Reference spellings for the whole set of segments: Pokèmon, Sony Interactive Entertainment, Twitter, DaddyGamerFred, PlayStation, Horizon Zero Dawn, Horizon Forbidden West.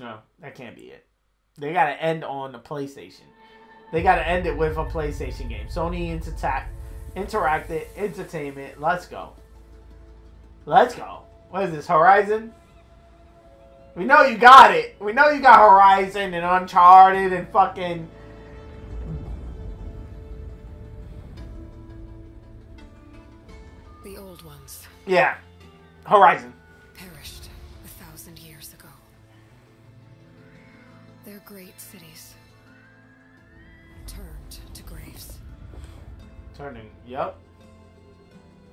No. That can't be it. They got to end on the PlayStation. They got to end it with a PlayStation game. Sony Interactive Entertainment. Let's go. Let's go. What is this, Horizon? We know you got it. We know you got Horizon and Uncharted and fucking... The old ones. Yeah. Horizon. Perished 1,000 years ago. Their great cities turned to graves. Turning, yep.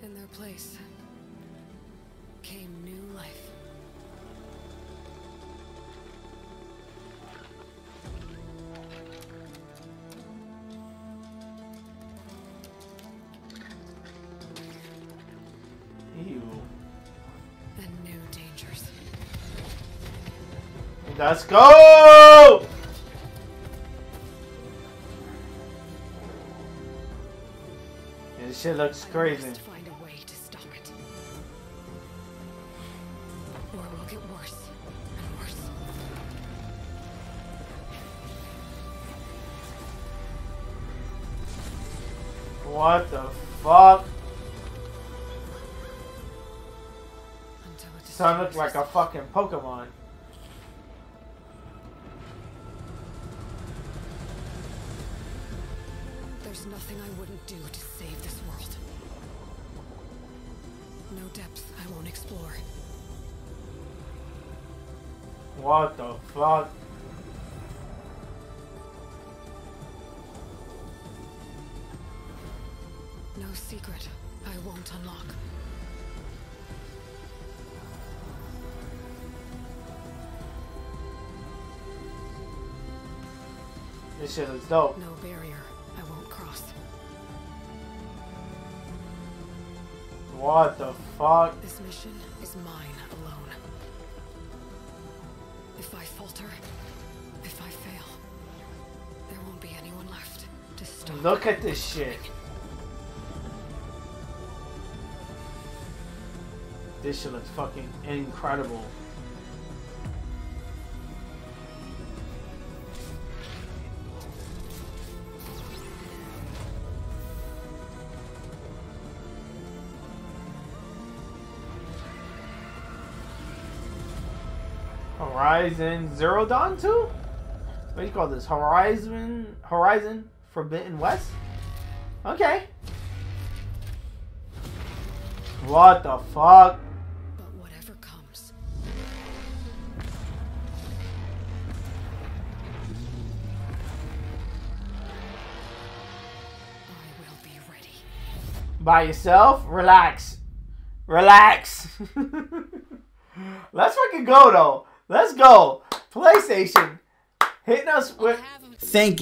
In their place came new life. Let's go! This shit looks crazy. I must find a way to stop it. Or it will get worse and worse. What the fuck? This son looks like a fucking Pokemon. There's nothing I wouldn't do to save this world. No depths I won't explore. What the fuck? No secret I won't unlock. This shit is dope. No barrier. What the fuck? This mission is mine alone. If I falter, if I fail, there won't be anyone left to stop. Look at this shit. This shit looks fucking incredible. Horizon Zero Dawn 2? What do you call this? Horizon Forbidden West? Okay. What the fuck? But whatever comes. I will be ready. By yourself? Relax. Relax. Let's fucking go though. Let's go. PlayStation, hitting us with... Thank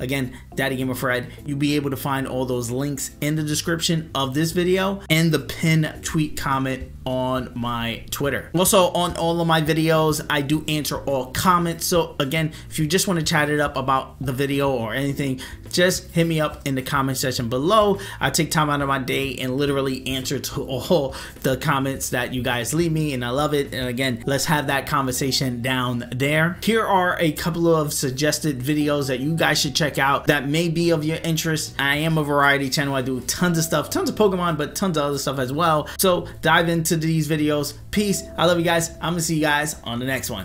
Again, DaddyGamerFred. You'll be able to find all those links in the description of this video and the pinned tweet comment on my Twitter. Also, on all of my videos, I do answer all comments. So again, if you just want to chat it up about the video or anything, just hit me up in the comment section below. I take time out of my day and literally answer to all the comments that you guys leave me, and I love it. And again, let's have that conversation down there. Here are a couple of suggested videos that you guys should check out that may be of your interest. I am a variety channel. I do tons of stuff, tons of Pokemon, but tons of other stuff as well. So dive into these videos. Peace. I love you guys. I'm gonna see you guys on the next one.